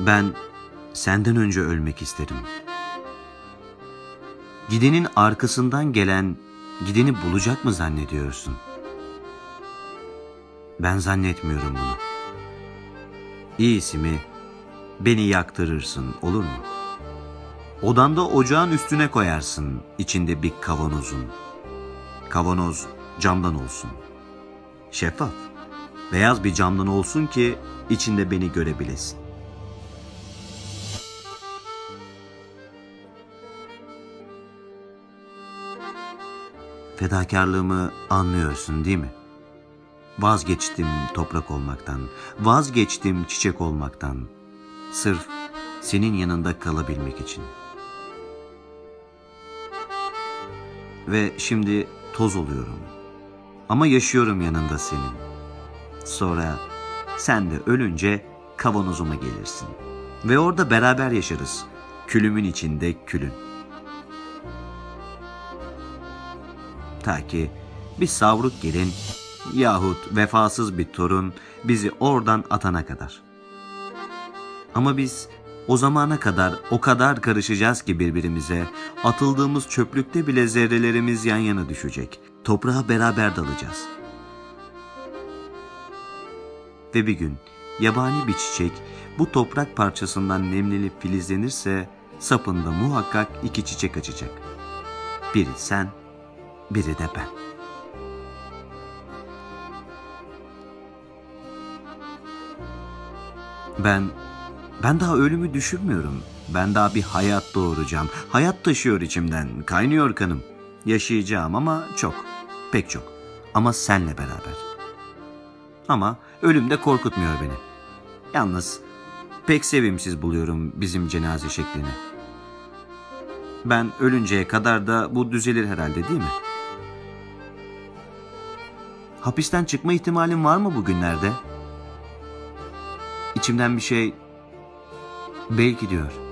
Ben senden önce ölmek isterim. Gidenin arkasından gelen gideni bulacak mı zannediyorsun? Ben zannetmiyorum bunu. İyisi mi beni yaktırırsın, olur mu? Odanda ocağın üstüne koyarsın, içinde bir kavanozun. Kavanoz camdan olsun. Şeffaf, beyaz bir camdan olsun ki içinde beni görebilesin. Fedakarlığımı anlıyorsun değil mi? Vazgeçtim toprak olmaktan, vazgeçtim çiçek olmaktan. Sırf senin yanında kalabilmek için. Ve şimdi toz oluyorum. Ama yaşıyorum yanında senin. Sonra sen de ölünce kavanozuma gelirsin. Ve orada beraber yaşarız. Külümün içinde külün. Ta ki bir savruk gelin yahut vefasız bir torun bizi oradan atana kadar. Ama biz o zamana kadar o kadar karışacağız ki birbirimize, atıldığımız çöplükte bile zerrelerimiz yan yana düşecek. Toprağa beraber dalacağız. Ve bir gün yabani bir çiçek bu toprak parçasından nemlenip filizlenirse sapında muhakkak iki çiçek açacak. Biri sen, biri de ben. Ben daha ölümü düşünmüyorum. Ben daha bir hayat doğuracağım. Hayat taşıyor içimden. Kaynıyor kanım. Yaşayacağım ama çok. Pek çok. Ama senle beraber. Ama ölüm de korkutmuyor beni. Yalnız pek sevimsiz buluyorum bizim cenaze şeklini. Ben ölünceye kadar da bu düzelir herhalde değil mi? Hapisten çıkma ihtimalin var mı bugünlerde? İçimden bir şey belki diyor.